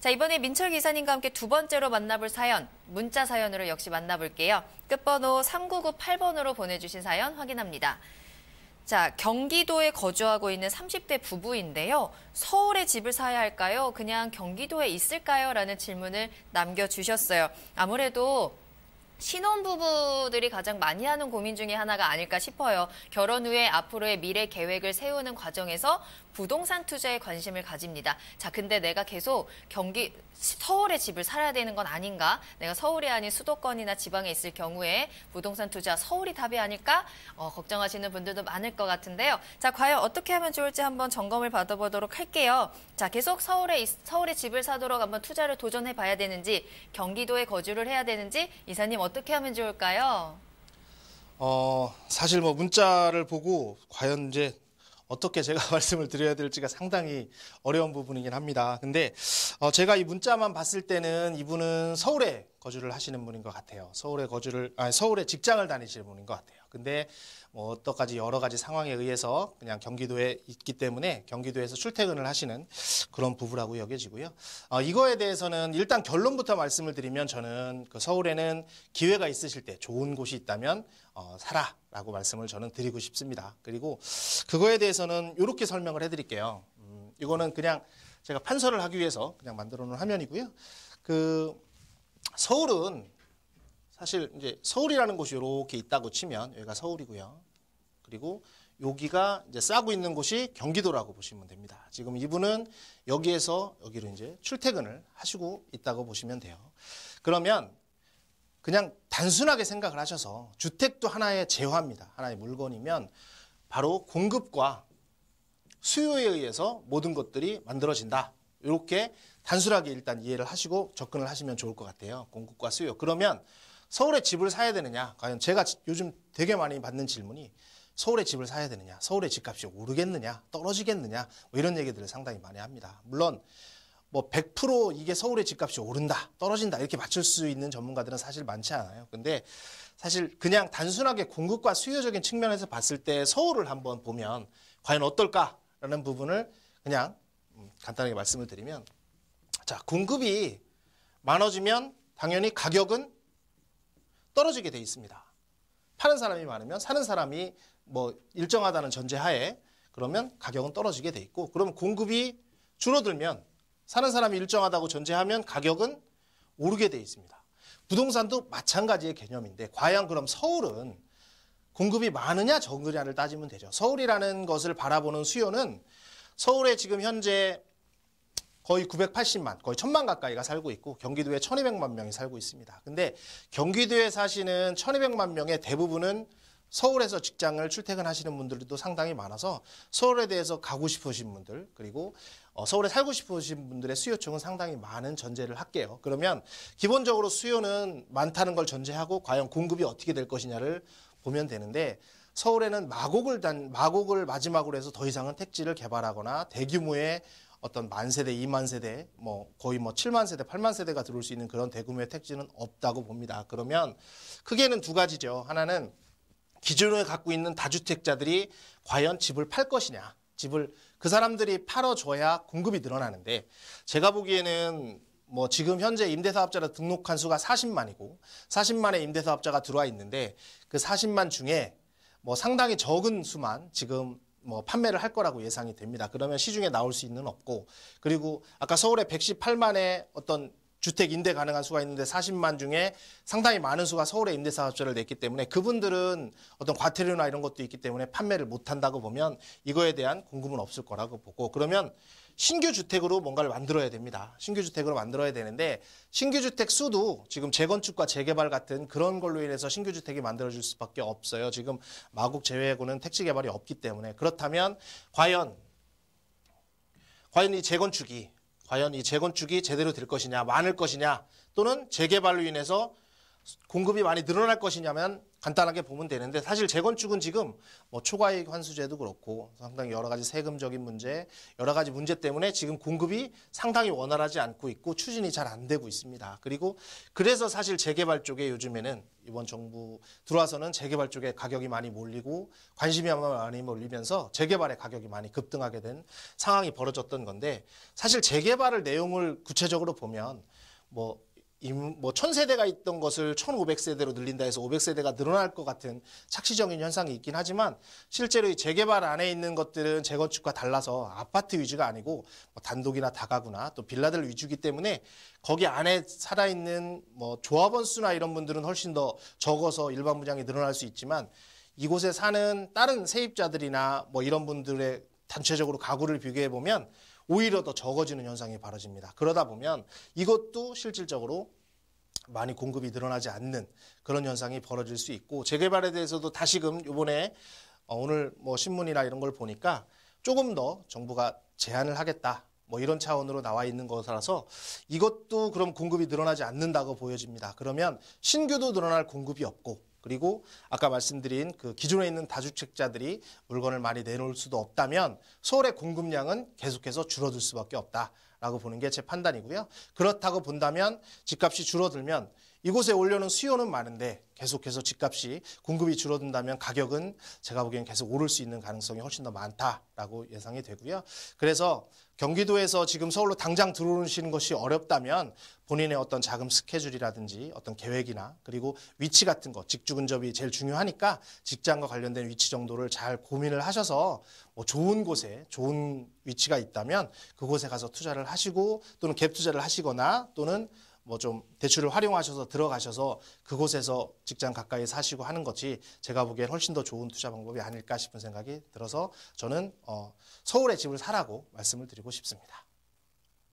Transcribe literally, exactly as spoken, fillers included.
자, 이번에 민철 기사님과 함께 두 번째로 만나볼 사연, 문자 사연으로 역시 만나볼게요. 끝번호 삼구구팔번으로 보내주신 사연 확인합니다. 자, 경기도에 거주하고 있는 삼십대 부부인데요. 서울에 집을 사야 할까요? 그냥 경기도에 있을까요? 라는 질문을 남겨주셨어요. 아무래도 신혼부부들이 가장 많이 하는 고민 중에 하나가 아닐까 싶어요. 결혼 후에 앞으로의 미래 계획을 세우는 과정에서 부동산 투자에 관심을 가집니다. 자, 근데 내가 계속 경기, 서울에 집을 살아야 되는 건 아닌가? 내가 서울이 아닌 수도권이나 지방에 있을 경우에 부동산 투자 서울이 답이 아닐까? 어, 걱정하시는 분들도 많을 것 같은데요. 자, 과연 어떻게 하면 좋을지 한번 점검을 받아보도록 할게요. 자, 계속 서울에, 서울에 집을 사도록 한번 투자를 도전해 봐야 되는지, 경기도에 거주를 해야 되는지, 이사님 어떻게 하면 좋을까요? 어, 사실 뭐 문자를 보고 과연 이제 어떻게 제가 말씀을 드려야 될지가 상당히 어려운 부분이긴 합니다. 근데 어, 제가 이 문자만 봤을 때는 이분은 서울에 거주를 하시는 분인 것 같아요. 서울에 거주를, 아니, 서울에 직장을 다니시는 분인 것 같아요. 근데 뭐 어떠까지 여러 가지 상황에 의해서 그냥 경기도에 있기 때문에 경기도에서 출퇴근을 하시는 그런 부부라고 여겨지고요. 어, 이거에 대해서는 일단 결론부터 말씀을 드리면 저는 그 서울에는 기회가 있으실 때 좋은 곳이 있다면 어, 사라라고 말씀을 저는 드리고 싶습니다. 그리고 그거에 대해서는 이렇게 설명을 해드릴게요. 음, 이거는 그냥 제가 판서를 하기 위해서 그냥 만들어 놓은 화면이고요. 그 서울은 사실 이제 서울이라는 곳이 이렇게 있다고 치면 여기가 서울이고요. 그리고 여기가 이제 싸고 있는 곳이 경기도라고 보시면 됩니다. 지금 이분은 여기에서 여기로 이제 출퇴근을 하시고 있다고 보시면 돼요. 그러면 그냥 단순하게 생각을 하셔서 주택도 하나의 재화입니다. 하나의 물건이면 바로 공급과 수요에 의해서 모든 것들이 만들어진다. 이렇게 단순하게 일단 이해를 하시고 접근을 하시면 좋을 것 같아요. 공급과 수요. 그러면 서울에 집을 사야 되느냐? 과연 제가 요즘 되게 많이 받는 질문이 서울에 집을 사야 되느냐? 서울의 집값이 오르겠느냐? 떨어지겠느냐? 뭐 이런 얘기들을 상당히 많이 합니다. 물론 뭐 백 퍼센트 이게 서울의 집값이 오른다, 떨어진다 이렇게 맞출 수 있는 전문가들은 사실 많지 않아요. 근데 사실 그냥 단순하게 공급과 수요적인 측면에서 봤을 때 서울을 한번 보면 과연 어떨까라는 부분을 그냥 간단하게 말씀을 드리면, 자, 공급이 많아지면 당연히 가격은 떨어지게 돼 있습니다. 파는 사람이 많으면 사는 사람이 뭐 일정하다는 전제하에 그러면 가격은 떨어지게 돼 있고, 그러면 공급이 줄어들면 사는 사람이 일정하다고 전제하면 가격은 오르게 돼 있습니다. 부동산도 마찬가지의 개념인데 과연 그럼 서울은 공급이 많으냐 적으냐를 따지면 되죠. 서울이라는 것을 바라보는 수요는 서울에 지금 현재 거의 구백팔십만, 거의 천만 가까이가 살고 있고 경기도에 천이백만 명이 살고 있습니다. 근데 경기도에 사시는 천이백만 명의 대부분은 서울에서 직장을 출퇴근하시는 분들도 상당히 많아서 서울에 대해서 가고 싶으신 분들, 그리고 서울에 살고 싶으신 분들의 수요층은 상당히 많은 전제를 할게요. 그러면 기본적으로 수요는 많다는 걸 전제하고 과연 공급이 어떻게 될 것이냐를 보면 되는데, 서울에는 마곡을 단, 마곡을 마지막으로 해서 더 이상은 택지를 개발하거나 대규모의 어떤 만 세대, 이만 세대, 뭐 거의 뭐 칠만 세대, 팔만 세대가 들어올 수 있는 그런 대규모의 택지는 없다고 봅니다. 그러면 크게는 두 가지죠. 하나는 기존에 갖고 있는 다주택자들이 과연 집을 팔 것이냐. 집을 그 사람들이 팔아줘야 공급이 늘어나는데, 제가 보기에는 뭐 지금 현재 임대사업자로 등록한 수가 사십만이고 사십만의 임대사업자가 들어와 있는데 그 사십만 중에 뭐 상당히 적은 수만 지금 뭐 판매를 할 거라고 예상이 됩니다. 그러면 시중에 나올 수 있는 없고, 그리고 아까 서울에 백십팔만의 어떤 주택 임대 가능한 수가 있는데 사십만 중에 상당히 많은 수가 서울에 임대사업자를 냈기 때문에 그분들은 어떤 과태료나 이런 것도 있기 때문에 판매를 못한다고 보면 이거에 대한 공급은 없을 거라고 보고, 그러면 신규 주택으로 뭔가를 만들어야 됩니다. 신규 주택으로 만들어야 되는데 신규 주택 수도 지금 재건축과 재개발 같은 그런 걸로 인해서 신규 주택이 만들어질 수밖에 없어요. 지금 마곡 제외하고는 택지 개발이 없기 때문에. 그렇다면 과연 과연 이 재건축이 과연 이 재건축이 제대로 될 것이냐, 많을 것이냐, 또는 재개발로 인해서 공급이 많이 늘어날 것이냐면 간단하게 보면 되는데, 사실 재건축은 지금 뭐 초과이익 환수제도 그렇고 상당히 여러 가지 세금적인 문제, 여러 가지 문제 때문에 지금 공급이 상당히 원활하지 않고 있고 추진이 잘 안 되고 있습니다. 그리고 그래서 사실 재개발 쪽에 요즘에는 이번 정부 들어와서는 재개발 쪽에 가격이 많이 몰리고 관심이 많이 몰리면서 재개발의 가격이 많이 급등하게 된 상황이 벌어졌던 건데, 사실 재개발을 내용을 구체적으로 보면 뭐 뭐 천 세대가 있던 것을 천오백 세대로 늘린다 해서 오백 세대가 늘어날 것 같은 착시적인 현상이 있긴 하지만, 실제로 이 재개발 안에 있는 것들은 재건축과 달라서 아파트 위주가 아니고 뭐 단독이나 다가구나 또 빌라들 위주기 때문에 거기 안에 살아있는 뭐 조합원 수나 이런 분들은 훨씬 더 적어서 일반 분양이 늘어날 수 있지만, 이곳에 사는 다른 세입자들이나 뭐 이런 분들의 단체적으로 가구를 비교해 보면 오히려 더 적어지는 현상이 벌어집니다. 그러다 보면 이것도 실질적으로 많이 공급이 늘어나지 않는 그런 현상이 벌어질 수 있고, 재개발에 대해서도 다시금 이번에 오늘 뭐 신문이나 이런 걸 보니까 조금 더 정부가 제한을 하겠다 뭐 이런 차원으로 나와 있는 것이라서 이것도 그럼 공급이 늘어나지 않는다고 보여집니다. 그러면 신규도 늘어날 공급이 없고, 그리고 아까 말씀드린 그 기존에 있는 다주택자들이 물건을 많이 내놓을 수도 없다면 서울의 공급량은 계속해서 줄어들 수밖에 없다라고 보는 게 제 판단이고요. 그렇다고 본다면 집값이 줄어들면 이곳에 올려놓은 수요는 많은데 계속해서 집값이 공급이 줄어든다면 가격은 제가 보기엔 계속 오를 수 있는 가능성이 훨씬 더 많다라고 예상이 되고요. 그래서 경기도에서 지금 서울로 당장 들어오시는 것이 어렵다면 본인의 어떤 자금 스케줄이라든지 어떤 계획이나 그리고 위치 같은 거, 직주 근접이 제일 중요하니까 직장과 관련된 위치 정도를 잘 고민을 하셔서 뭐 좋은 곳에 좋은 위치가 있다면 그곳에 가서 투자를 하시고, 또는 갭 투자를 하시거나 또는 뭐 좀 대출을 활용하셔서 들어가셔서 그곳에서 직장 가까이 사시고 하는 것이 제가 보기엔 훨씬 더 좋은 투자 방법이 아닐까 싶은 생각이 들어서 저는 어 서울에 집을 사라고 말씀을 드리고 싶습니다.